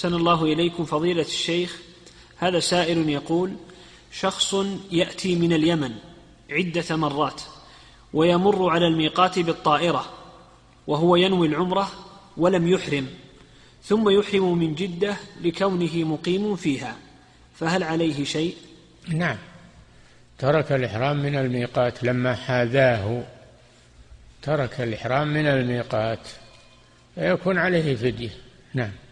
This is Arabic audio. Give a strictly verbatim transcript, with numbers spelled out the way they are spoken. أحسن الله إليكم فضيلة الشيخ. هذا سائل يقول: شخص يأتي من اليمن عدة مرات ويمر على الميقات بالطائرة وهو ينوي العمرة ولم يحرم، ثم يحرم من جدة لكونه مقيم فيها، فهل عليه شيء؟ نعم، ترك الإحرام من الميقات لما حاذاه، ترك الإحرام من الميقات فيكون عليه فدية. نعم.